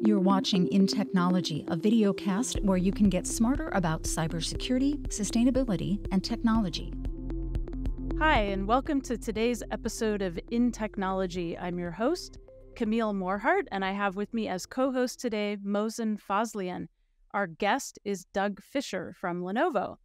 You're watching InTechnology, a video cast where you can get smarter about cybersecurity, sustainability, and technology. Hi, and welcome to today's episode of InTechnology. I'm your host, Camille Morhardt, and I have with me as co-host today, Mohsen Fazlian. Our guest is Doug Fisher from Lenovo.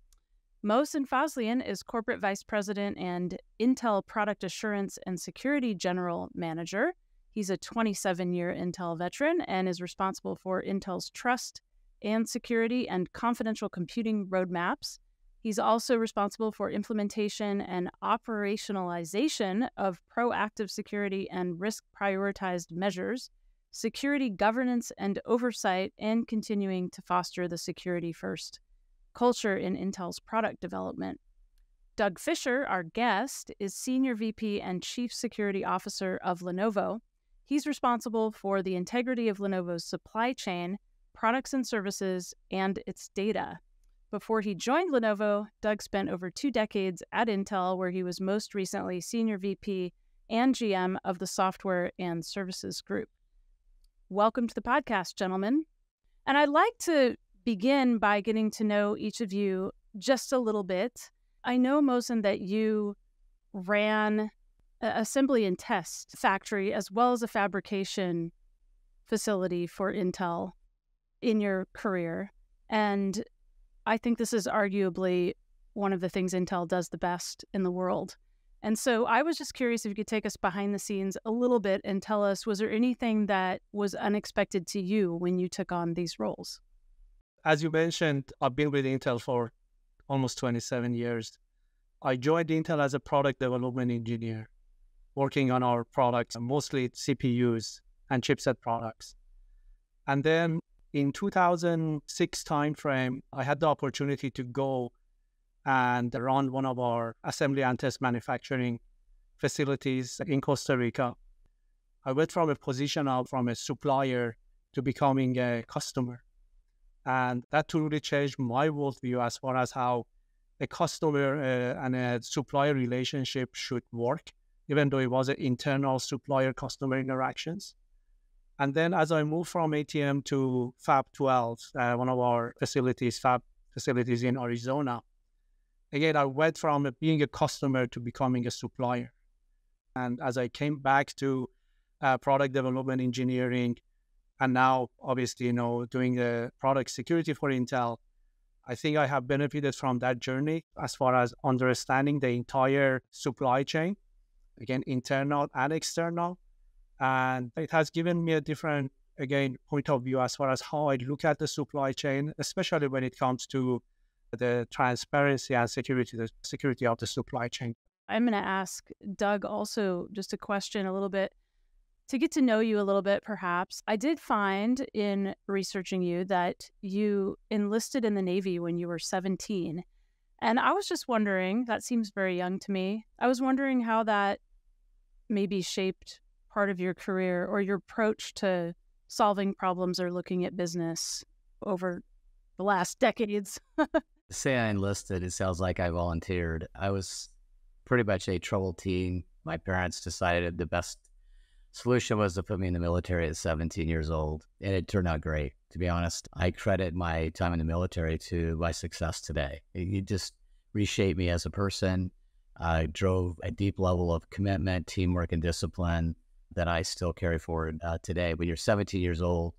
Mohsen Fazlian is Corporate Vice President and Intel Product Assurance and Security General Manager. He's a 27-year Intel veteran and is responsible for Intel's trust and security and confidential computing roadmaps. He's also responsible for implementation and operationalization of proactive security and risk-prioritized measures, security governance and oversight, and continuing to foster the security-first culture in Intel's product development. Doug Fisher, our guest, is Senior VP and Chief Security Officer of Lenovo. He's responsible for the integrity of Lenovo's supply chain, products and services, and its data. Before he joined Lenovo, Doug spent over 2 decades at Intel, where he was most recently Senior VP and GM of the Software and Services Group. Welcome to the podcast, gentlemen. And I'd like to begin by getting to know each of you just a little bit. I know, Mohsen, that you ran assembly and test factory as well as a fabrication facility for Intel in your career. And I think this is arguably one of the things Intel does the best in the world. And so I was just curious if you could take us behind the scenes a little bit and tell us, was there anything that was unexpected to you when you took on these roles? As you mentioned, I've been with Intel for almost 27 years. I joined Intel as a product development engineer, working on our products, mostly CPUs and chipset products. And then in 2006 timeframe, I had the opportunity to go and run one of our assembly and test manufacturing facilities in Costa Rica. I went from a position of from a supplier to becoming a customer. And that totally changed my worldview as far as how a customer and a supplier relationship should work, even though it was an internal supplier-customer interactions. And then as I moved from ATM to Fab 12, one of our facilities, Fab facilities in Arizona, again, I went from being a customer to becoming a supplier. And as I came back to product development engineering, and now, obviously, you know, doing the product security for Intel, I think I have benefited from that journey as far as understanding the entire supply chain, again, internal and external. And it has given me a different, again, point of view as far as how I look at the supply chain, especially when it comes to the transparency and security, the security of the supply chain. I'm going to ask Doug also just a question a little bit. To get to know you a little bit, perhaps, I did find in researching you that you enlisted in the Navy when you were 17. And I was just wondering, that seems very young to me. I was wondering how that maybe shaped part of your career or your approach to solving problems or looking at business over the last decades. Say I enlisted, it sounds like I volunteered. I was pretty much a troubled teen. My parents decided the best solution was to put me in the military at 17 years old, and it turned out great. To be honest, I credit my time in the military to my success today. It just reshaped me as a person. I drove a deep level of commitment, teamwork, and discipline that I still carry forward today. When you're 17 years old,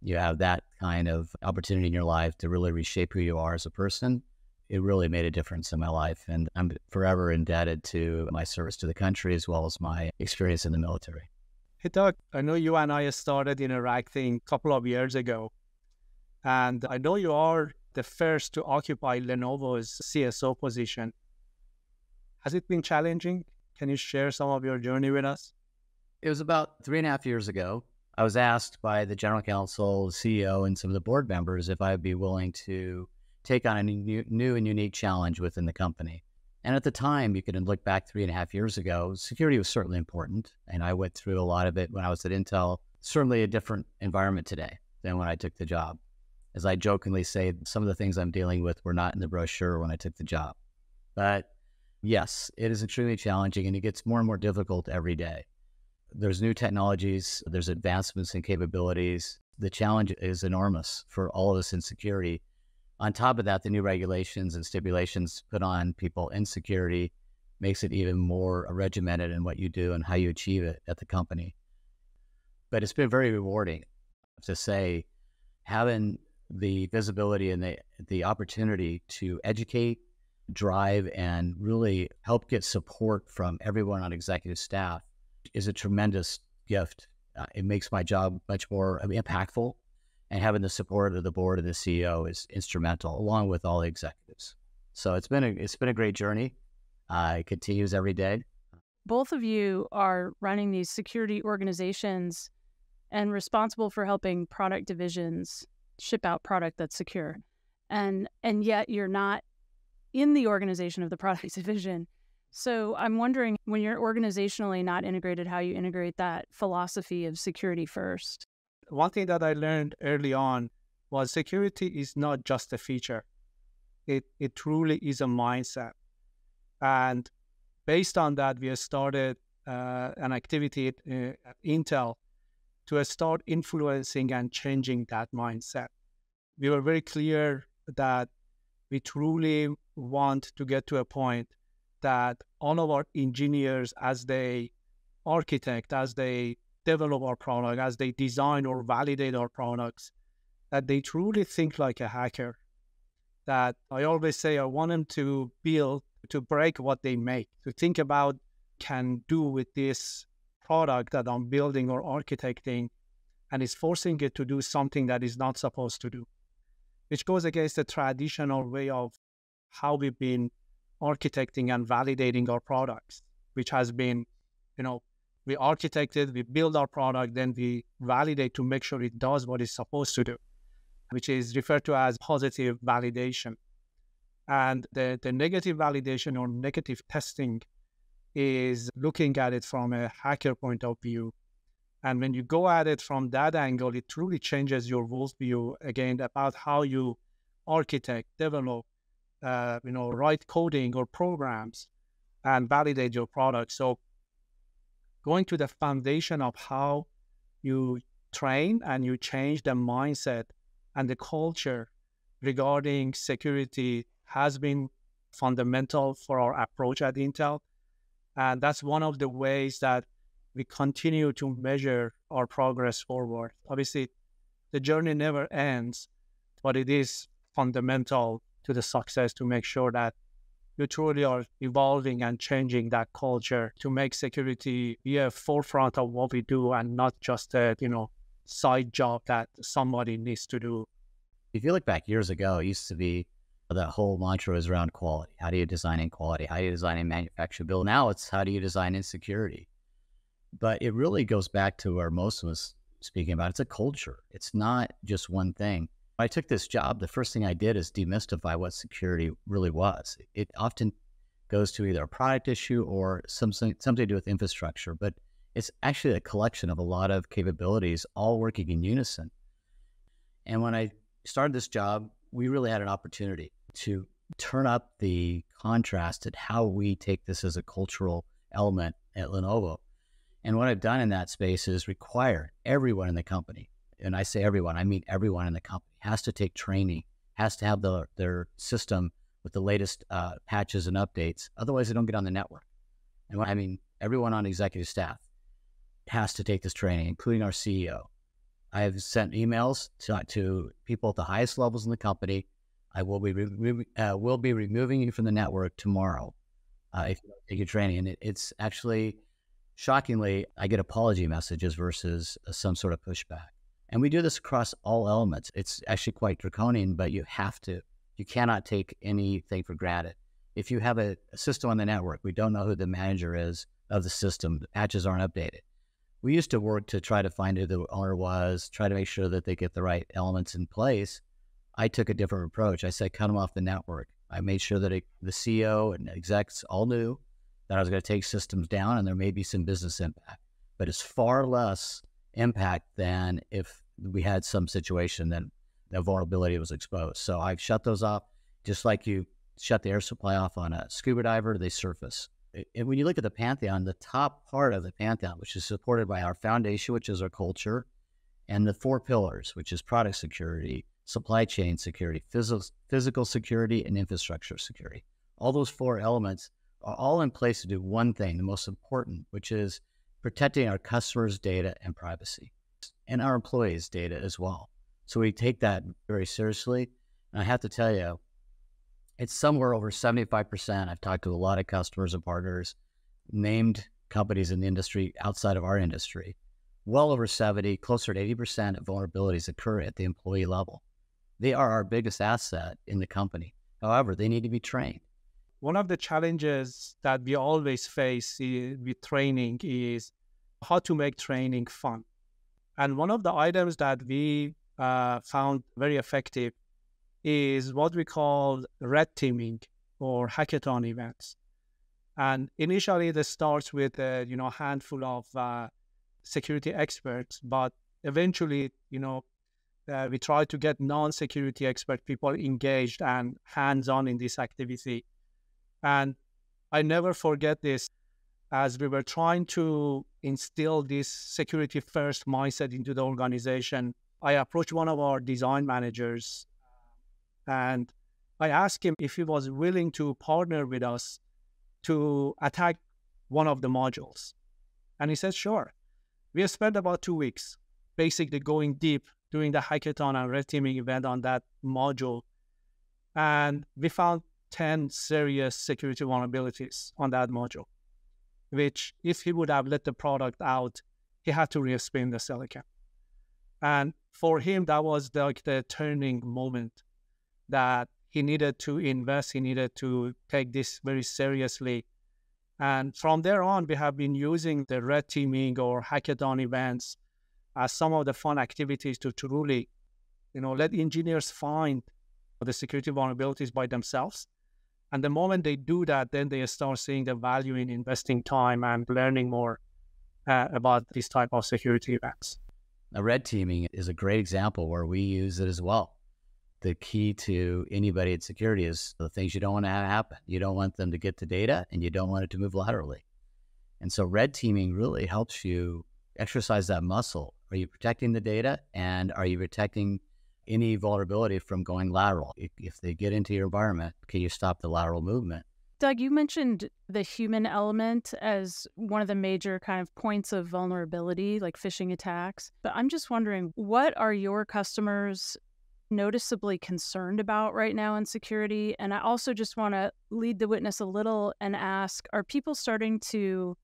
you have that kind of opportunity in your life to really reshape who you are as a person. It really made a difference in my life, and I'm forever indebted to my service to the country as well as my experience in the military. Hey, Doug, I know you and I started interacting a couple of years ago, and I know you are the first to occupy Lenovo's CSO position. Has it been challenging? Can you share some of your journey with us? It was about 3.5 years ago. I was asked by the general counsel, CEO, and some of the board members if I'd be willing to take on a new and unique challenge within the company. And at the time, you can look back 3.5 years ago, security was certainly important. And I went through a lot of it when I was at Intel, certainly a different environment today than when I took the job. As I jokingly say, some of the things I'm dealing with were not in the brochure when I took the job. But yes, it is extremely challenging and it gets more and more difficult every day. There's new technologies, there's advancements in capabilities. the challenge is enormous for all of us in security. On top of that, the new regulations and stipulations put on people in security makes it even more regimented in what you do and how you achieve it at the company. But it's been very rewarding to say, having the visibility and the opportunity to educate, drive, and really help get support from everyone on executive staff is a tremendous gift. It makes my job much more impactful, and having the support of the board and the CEO is instrumental, along with all the executives. So it's been a great journey. It continues every day. Both of you are running these security organizations and responsible for helping product divisions ship out product that's secure. And yet you're not in the organization of the product division. So I'm wondering, when you're organizationally not integrated, how you integrate that philosophy of security first. One thing that I learned early on was security is not just a feature. It truly is a mindset. And based on that, we started an activity at Intel to start influencing and changing that mindset. We were very clear that we truly want to get to a point that all of our engineers, as they architect, as they develop our product, as they design or validate our products, that they truly think like a hacker. That I always say I want them to build, to break what they make, to think about can do with this product that I'm building or architecting, and is forcing it to do something that is not supposed to do, which goes against the traditional way of how we've been architecting and validating our products, which has been, we architected, we build our product, then we validate to make sure it does what it's supposed to do, which is referred to as positive validation. And the negative validation or negative testing is looking at it from a hacker point of view. And when you go at it from that angle, it truly changes your worldview again about how you architect, develop, write coding or programs and validate your product. So going to the foundation of how you train and you change the mindset and the culture regarding security has been fundamental for our approach at Intel. And that's one of the ways that we continue to measure our progress forward. Obviously, the journey never ends, but it is fundamental to the success to make sure that you truly are evolving and changing that culture to make security be a forefront of what we do and not just a, side job that somebody needs to do. If you look back years ago, it used to be that whole mantra is around quality. How do you design in quality? How do you design in manufacturability? Now it's how do you design in security? But it really goes back to where Mohsen was speaking about. It's a culture. It's not just one thing. When I took this job, the first thing I did is demystify what security really was. It often goes to either a product issue or something to do with infrastructure, but it's actually a collection of a lot of capabilities all working in unison. And when I started this job, we really had an opportunity to turn up the contrast at how we take this as a cultural element at Lenovo. And what I've done in that space is require everyone in the company, and I say everyone, I mean everyone in the company, has to take training, has to have their system with the latest patches and updates. Otherwise, they don't get on the network. And I mean, everyone on executive staff has to take this training, including our CEO. I have sent emails to people at the highest levels in the company. I will be removing you from the network tomorrow if you don't take your training. And it's actually, shockingly, I get apology messages versus some sort of pushback. And we do this across all elements. It's actually quite draconian, but you cannot take anything for granted. If you have a system on the network, we don't know who the manager is of the system. The patches aren't updated. We used to work to try to find who the owner was, try to make sure that they get the right elements in place. I took a different approach. I said, cut them off the network. I made sure that the CEO and execs all knew that I was going to take systems down and there may be some business impact, but it's far less impact than if we had some situation that the vulnerability was exposed. So I've shut those off, just like you shut the air supply off on a scuba diver, they surface. And when you look at the Pantheon, the top part of the Pantheon, which is supported by our foundation, which is our culture, and the four pillars, which is product security, supply chain security, physical security, and infrastructure security. All those four elements are all in place to do one thing, the most important, which is protecting our customers' data and privacy, and our employees' data as well. So we take that very seriously. And I have to tell you, it's somewhere over 75%. I've talked to a lot of customers and partners, named companies in the industry outside of our industry. Well over 70, closer to 80% of vulnerabilities occur at the employee level. They are our biggest asset in the company. However, they need to be trained. One of the challenges that we always face with training is how to make training fun. And one of the items that we found very effective is what we call red teaming or hackathon events. And initially, this starts with a handful of security experts, but eventually, we try to get non-security expert people engaged and hands-on in this activity. And I never forget this, as we were trying to instill this security-first mindset into the organization. I approached one of our design managers, and I asked him if he was willing to partner with us to attack one of the modules. And he said, sure. We spent about 2 weeks basically going deep, doing the hackathon and red teaming event on that module. And we found 10 serious security vulnerabilities on that module, which if he would have let the product out, he had to re-spin the silicon. And for him, that was like the turning moment that he needed to invest, he needed to take this very seriously. And from there on, we have been using the red teaming or hackathon events as some of the fun activities to truly, let engineers find the security vulnerabilities by themselves. And the moment they do that, then they start seeing the value in investing time and learning more about this type of security events. Now, red teaming is a great example where we use it as well. The key to anybody in security is the things you don't want to have happen. You don't want them to get the data, and you don't want it to move laterally. And so red teaming really helps you exercise that muscle. Are you protecting the data, and are you protecting any vulnerability from going lateral? If they get into your environment, can you stop the lateral movement? Doug, you mentioned the human element as one of the major kind of points of vulnerability, like phishing attacks. But I'm just wondering, what are your customers noticeably concerned about right now in security? And I also just want to lead the witness a little and ask, are people starting to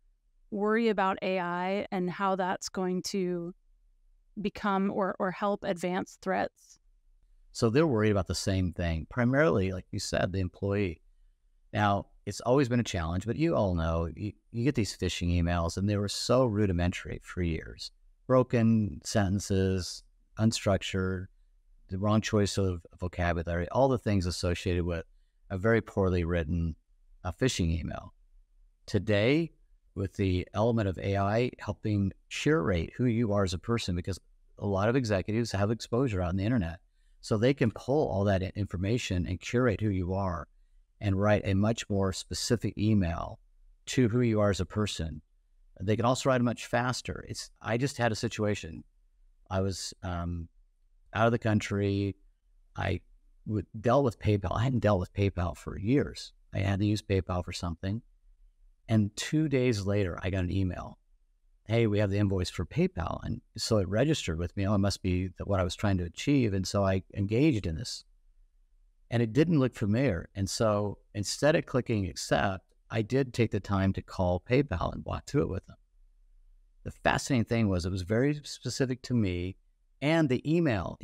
worry about AI and how that's going to become or help advance threats? So they're worried about the same thing, primarily, like you said, the employee. Now, it's always been a challenge, but you all know, you get these phishing emails, and they were so rudimentary for years. Broken sentences, unstructured, the wrong choice of vocabulary, all the things associated with a very poorly written phishing email. Today, with the element of AI helping curate who you are as a person, because a lot of executives have exposure on the internet. So they can pull all that information and curate who you are and write a much more specific email to who you are as a person. They can also write it much faster. I just had a situation. I was out of the country. I dealt with PayPal. I hadn't dealt with PayPal for years. I had to use PayPal for something. And 2 days later, I got an email. Hey, we have the invoice for PayPal. And so it registered with me. Oh, it must be what I was trying to achieve. And so I engaged in this. And it didn't look familiar. And so instead of clicking accept, I did take the time to call PayPal and walk through it with them. The fascinating thing was it was very specific to me. And the email,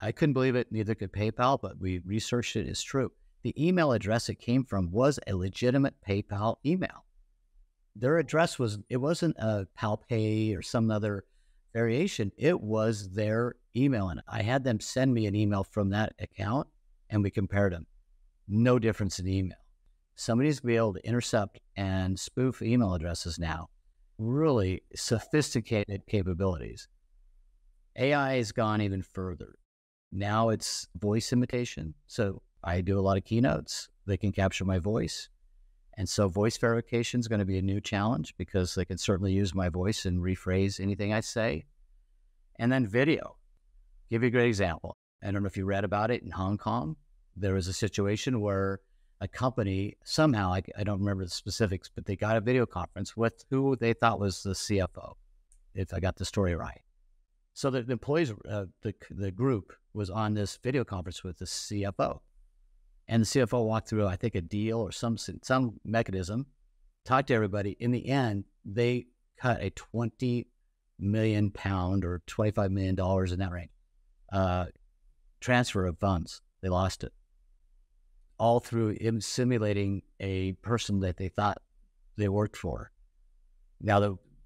I couldn't believe it, neither could PayPal, but we researched it, it's true. The email address it came from was a legitimate PayPal email. Their address wasn't a PalPay or some other variation. It was their email. And I had them send me an email from that account, and we compared them. No difference in email. Somebody's be able to intercept and spoof email addresses now. Really sophisticated capabilities. AI has gone even further. Now it's voice imitation. So I do a lot of keynotes. They can capture my voice. And so voice verification is going to be a new challenge because they can certainly use my voice and rephrase anything I say. And then video. Give you a great example. I don't know if you read about it in Hong Kong. There was a situation where a company somehow, I don't remember the specifics, but they got a video conference with who they thought was the CFO, if I got the story right. So the employees, the group was on this video conference with the CFO. And the CFO walked through, I think, a deal or some mechanism, talked to everybody. In the end, they cut a 20 million pound or $25 million in that range, transfer of funds. They lost it. All through simulating a person that they thought they worked for. Now,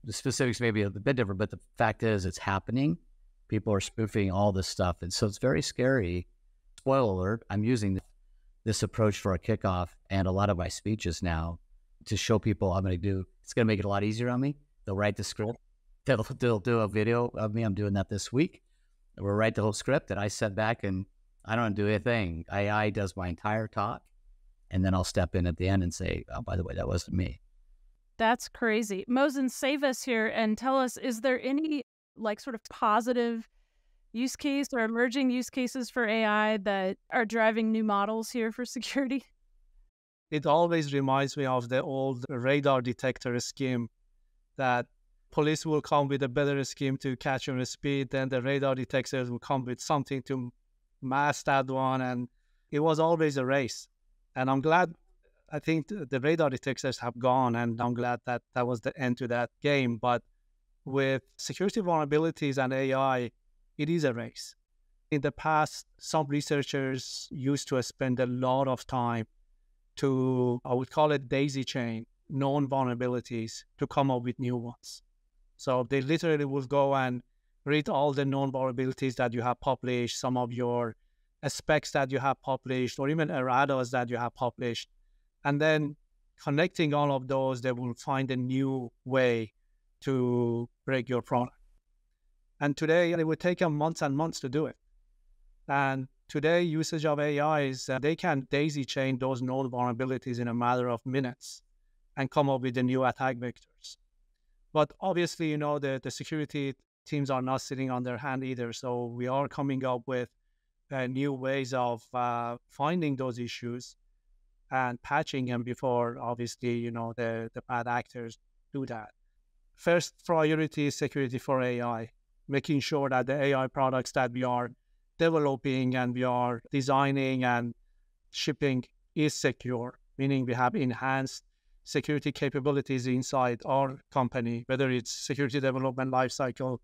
the specifics may be a bit different, but the fact is it's happening. People are spoofing all this stuff. And so it's very scary. Spoiler alert, I'm using this approach for a kickoff and a lot of my speeches now to show people I'm going to do. It's going to make it a lot easier on me. They'll write the script. They'll do a video of me. I'm doing that this week. We'll write the whole script and I sit back and I don't do anything. AI does my entire talk. And then I'll step in at the end and say, oh, by the way, that wasn't me. That's crazy. Mohsen, save us here and tell us, is there any like sort of positive use case or emerging use cases for AI that are driving new models here for security? It always reminds me of the old radar detector scheme that police will come with a better scheme to catch your speed, then the radar detectors will come with something to mask that one. And it was always a race. And I'm glad, I think the radar detectors have gone, and I'm glad that that was the end to that game. But with security vulnerabilities and AI, it is a race. In the past, some researchers used to spend a lot of time to, I would call it daisy chain, known vulnerabilities to come up with new ones. So they literally would go and read all the known vulnerabilities that you have published, some of your specs that you have published, or even erratas that you have published. And then connecting all of those, they will find a new way to break your product. And today, it would take them months and months to do it. And today, usage of AI is they can daisy chain those known vulnerabilities in a matter of minutes and come up with the new attack vectors. But obviously, you know, the security teams are not sitting on their hand either. So we are coming up with new ways of finding those issues and patching them before, obviously, you know, the bad actors do that. First priority is security for AI, making sure that the AI products that we are developing and we are designing and shipping is secure, meaning we have enhanced security capabilities inside our company, whether it's security development lifecycle,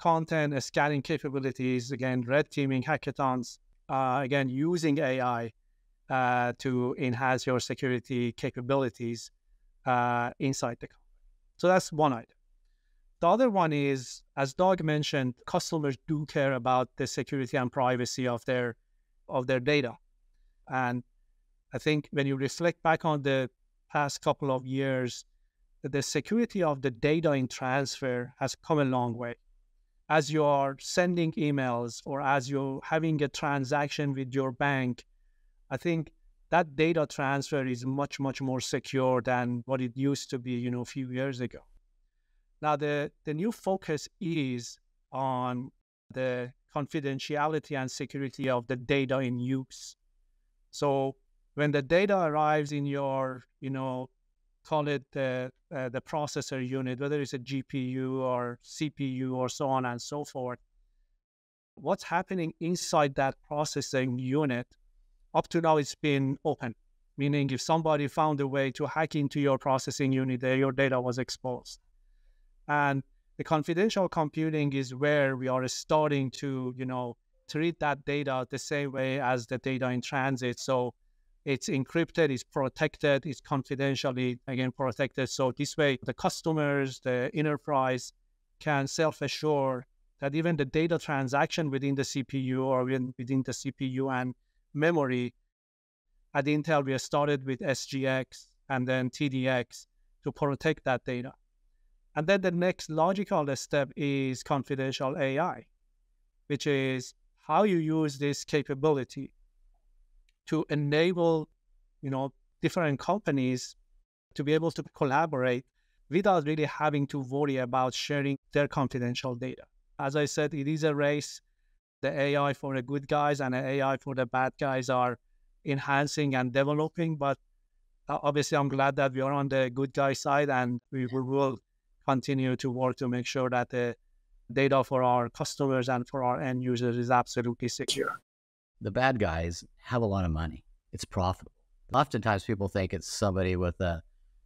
content, scanning capabilities, again, red teaming, hackathons, again, using AI to enhance your security capabilities inside the company. So that's one item. The other one is, as Doug mentioned, customers do care about the security and privacy of their data. And I think when you reflect back on the past couple of years, the security of the data in transfer has come a long way. As you are sending emails or as you're having a transaction with your bank, I think that data transfer is much, much more secure than what it used to be, you know, a few years ago. Now, the new focus is on the confidentiality and security of the data in use. So when the data arrives in your, you know, call it the processor unit, whether it's a GPU or CPU or so on and so forth, what's happening inside that processing unit up to now it's been open, meaning if somebody found a way to hack into your processing unit, your data was exposed. And the confidential computing is where we are starting to, you know, treat that data the same way as the data in transit. So it's encrypted, it's protected, it's confidentially, again, protected. So this way, the customers, the enterprise can self-assure that even the data transaction within the CPU or within the CPU and memory, at Intel, we started with SGX and then TDX to protect that data. And then the next logical step is confidential AI, which is how you use this capability to enable, you know, different companies to be able to collaborate without really having to worry about sharing their confidential data. as I said, it is a race. The AI for the good guys and the AI for the bad guys are enhancing and developing. But obviously, I'm glad that we are on the good guy side, and we will continue to work to make sure that the data for our customers and for our end users is absolutely secure. The bad guys have a lot of money. It's profitable. Oftentimes, people think it's somebody with a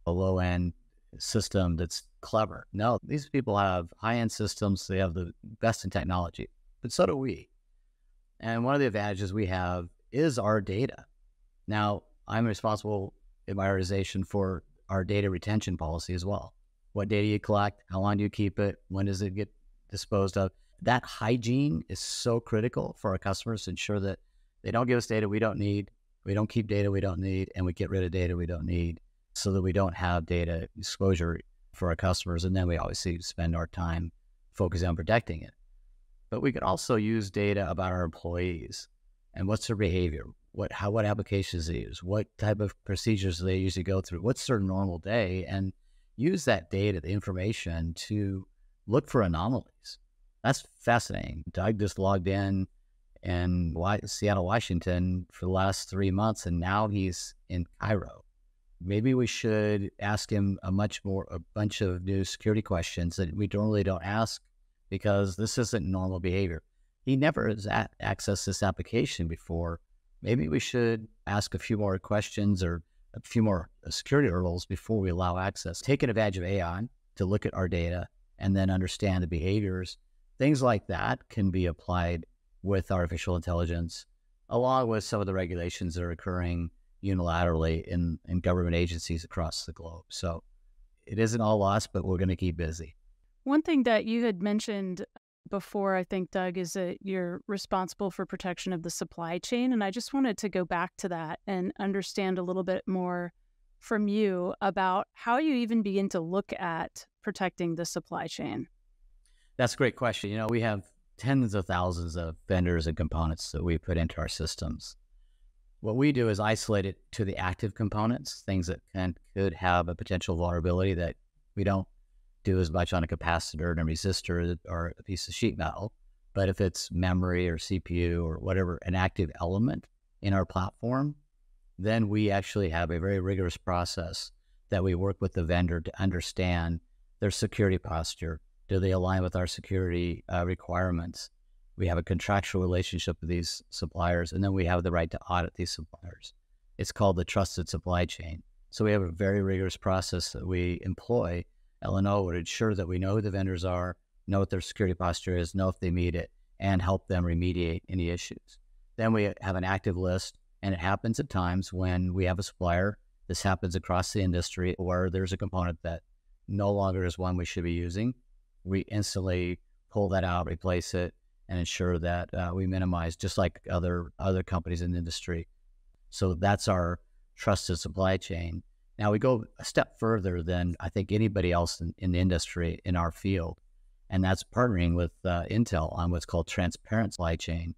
low-end system that's clever. No, these people have high-end systems. They have the best in technology, but so do we. And one of the advantages we have is our data. Now, I'm responsible in my organization for our data retention policy as well. What data you collect, how long do you keep it, when does it get disposed of? That hygiene is so critical for our customers to ensure that they don't give us data we don't need, we don't keep data we don't need, and we get rid of data we don't need, so that we don't have data exposure for our customers. And then we obviously spend our time focusing on protecting it. But we could also use data about our employees and what's their behavior, what applications they use, what type of procedures they usually go through, what's their normal day, and use that data, the information, to look for anomalies. That's fascinating. Doug just logged in Seattle, Washington for the last 3 months, and now he's in Cairo. Maybe we should ask him a bunch of new security questions that we normally don't ask, because this isn't normal behavior. He never has accessed this application before. Maybe we should ask a few more questions or a few more security hurdles before we allow access. Taking advantage of AI to look at our data and then understand the behaviors. Things like that can be applied with artificial intelligence, along with some of the regulations that are occurring unilaterally in government agencies across the globe. So it isn't all lost, but we're going to keep busy. One thing that you had mentioned before, I think, Doug, is that you're responsible for protection of the supply chain. And I just wanted to go back to that and understand a little bit more from you about how you even begin to look at protecting the supply chain. That's a great question. You know, we have tens of thousands of vendors and components that we put into our systems. What we do is isolate it to the active components, things that could have a potential vulnerability that we don't do as much on a capacitor and a resistor or a piece of sheet metal. But if it's memory or CPU or whatever, an active element in our platform, then we actually have a very rigorous process that we work with the vendor to understand their security posture. Do they align with our security requirements? We have a contractual relationship with these suppliers, and then we have the right to audit these suppliers. It's called the trusted supply chain. So we have a very rigorous process that we employ at Lenovo to ensure that we know who the vendors are, know what their security posture is, know if they meet it, and help them remediate any issues. Then we have an active list, and it happens at times when we have a supplier. This happens across the industry where there's a component that no longer is one we should be using. We instantly pull that out, replace it, and ensure that we minimize, just like other companies in the industry. So that's our trusted supply chain. Now, we go a step further than I think anybody else in the industry in our field, and that's partnering with Intel on what's called transparent supply chain.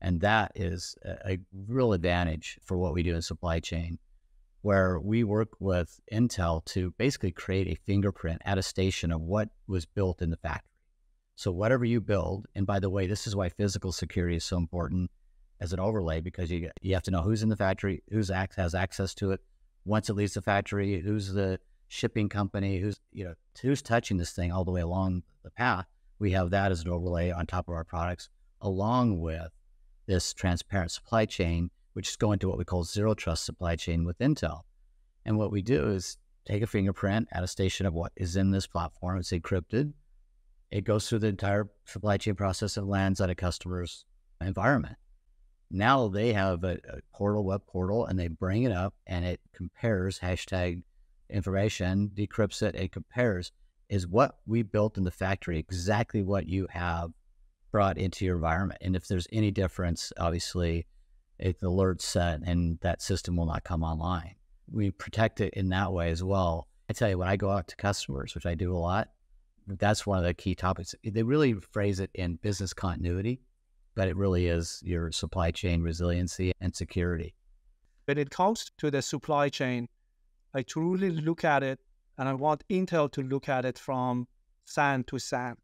And that is a real advantage for what we do in supply chain, where we work with Intel to basically create a fingerprint attestation of what was built in the factory. So whatever you build, and by the way, this is why physical security is so important as an overlay, because you have to know who's in the factory, who's has access to it. Once it leaves the factory, who's the shipping company, who's touching this thing all the way along the path. We have that as an overlay on top of our products, along with this transparent supply chain, which is going to what we call zero trust supply chain with Intel. And what we do is take a fingerprint attestation of what is in this platform. It's encrypted. It goes through the entire supply chain process and lands at a customer's environment. Now they have a portal, web portal, and they bring it up, and it compares hashtag information, decrypts it, and compares, is what we built in the factory exactly what you have brought into your environment. And if there's any difference, obviously, it's alert set, and that system will not come online. We protect it in that way as well. I tell you, when I go out to customers, which I do a lot, that's one of the key topics. They really phrase it in business continuity, but it really is your supply chain resiliency and security. When it comes to the supply chain, I truly look at it, and I want Intel to look at it from sand to sand.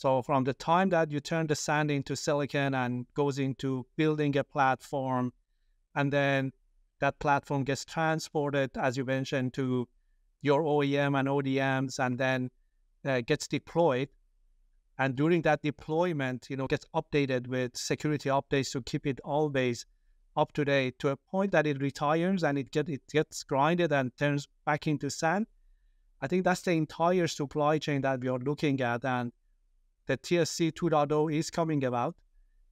So from the time that you turn the sand into silicon and goes into building a platform, and then that platform gets transported, as you mentioned, to your OEM and ODMs, and then gets deployed. And during that deployment, you know, gets updated with security updates to keep it always up to date, to a point that it retires and it gets grinded and turns back into sand. I think that's the entire supply chain that we are looking at. And the TSC 2.0 is coming about,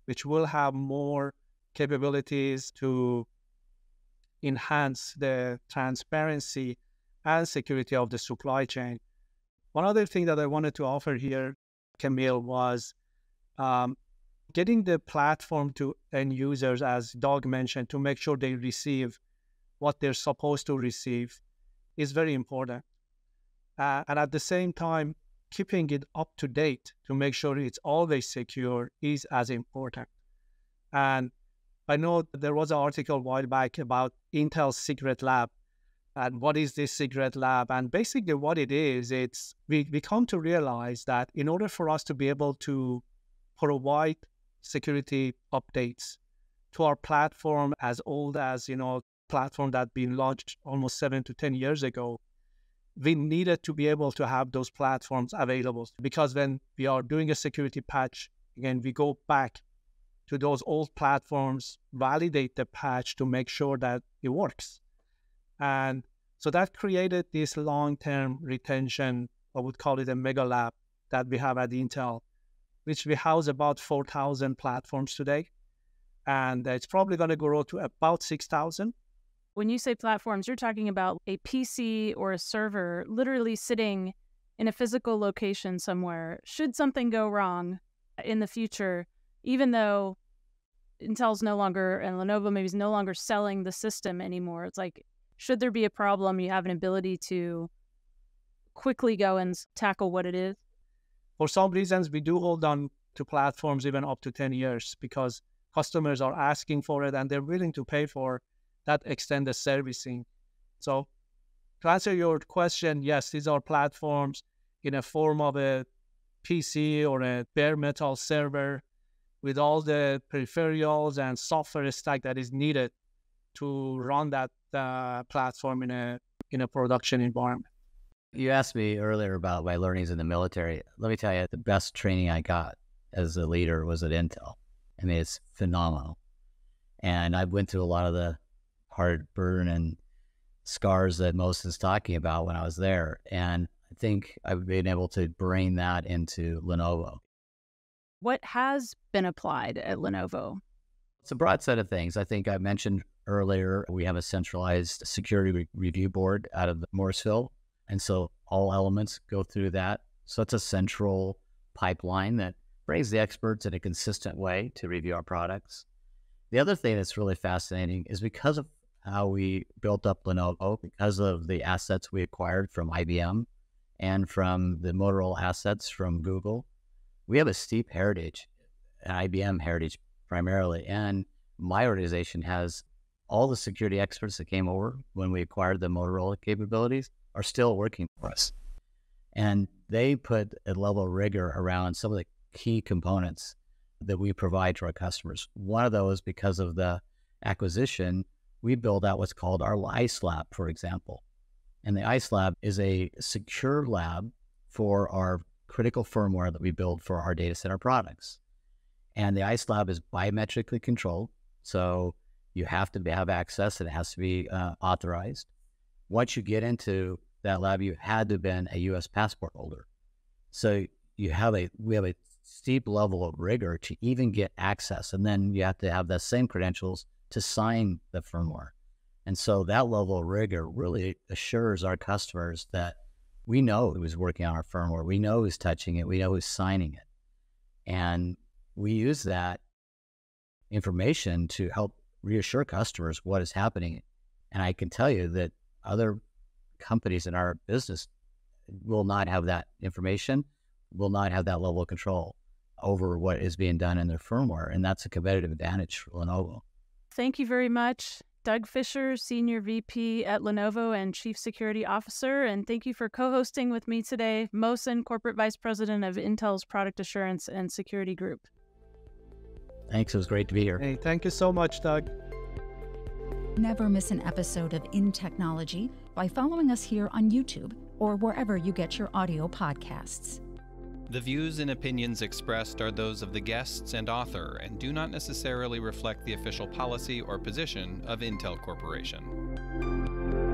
which will have more capabilities to enhance the transparency and security of the supply chain. One other thing that I wanted to offer here, Camille, was getting the platform to end users, as Doug mentioned, to make sure they receive what they're supposed to receive is very important. And at the same time, keeping it up to date to make sure it's always secure is as important. And I know there was an article a while back about Intel's secret lab, and what is this secret lab? And basically what it is, it's we come to realize that in order for us to be able to provide security updates to our platform as old as, you know, platform that been launched almost 7 to 10 years ago, we needed to be able to have those platforms available, because when we are doing a security patch, again, we go back to those old platforms, validate the patch to make sure that it works. And so that created this long-term retention, I would call it a mega lab, that we have at Intel, which we house about 4,000 platforms today. And it's probably going to grow to about 6,000. When you say platforms, you're talking about a PC or a server literally sitting in a physical location somewhere. Should something go wrong in the future, even though Intel's no longer, and Lenovo maybe is no longer selling the system anymore, it's like, should there be a problem, you have an ability to quickly go and tackle what it is? For some reasons, we do hold on to platforms even up to 10 years because customers are asking for it and they're willing to pay for that extended servicing. So to answer your question, yes, these are platforms in a form of a PC or a bare metal server, with all the peripherals and software stack that is needed to run that platform in a production environment. You asked me earlier about my learnings in the military. Let me tell you, the best training I got as a leader was at Intel. I mean, it's phenomenal. And I went through a lot of the heartburn and scars that Mohsen's talking about when I was there. And I think I've been able to bring that into Lenovo. What has been applied at Lenovo? It's a broad set of things. I think I mentioned earlier, we have a centralized security review board out of Morrisville. And so all elements go through that. So it's a central pipeline that brings the experts in a consistent way to review our products. The other thing that's really fascinating is because of how we built up Lenovo, because of the assets we acquired from IBM and from the Motorola assets from Google, we have a steep heritage, an IBM heritage primarily, and my organization has all the security experts that came over when we acquired the Motorola capabilities are still working for us. And they put a level of rigor around some of the key components that we provide to our customers. One of those, because of the acquisition, we build out what's called our ICE Lab, for example. And the ICE Lab is a secure lab for our critical firmware that we build for our data center products. And the ICE Lab is biometrically controlled, so you have to have access and it has to be authorized. Once you get into that lab, you had to have been a U.S. passport holder. So we have a steep level of rigor to even get access, and then you have to have the same credentials to sign the firmware. And so that level of rigor really assures our customers that we know who's working on our firmware. We know who's touching it. We know who's signing it. And we use that information to help reassure customers what is happening. And I can tell you that other companies in our business will not have that information, will not have that level of control over what is being done in their firmware. And that's a competitive advantage for Lenovo. Thank you very much. Doug Fisher, Senior VP at Lenovo and Chief Security Officer. And thank you for co-hosting with me today, Mohsen, Corporate Vice President of Intel's Product Assurance and Security Group. Thanks. It was great to be here. Hey, thank you so much, Doug. Never miss an episode of InTechnology by following us here on YouTube or wherever you get your audio podcasts. The views and opinions expressed are those of the guests and author and do not necessarily reflect the official policy or position of Intel Corporation.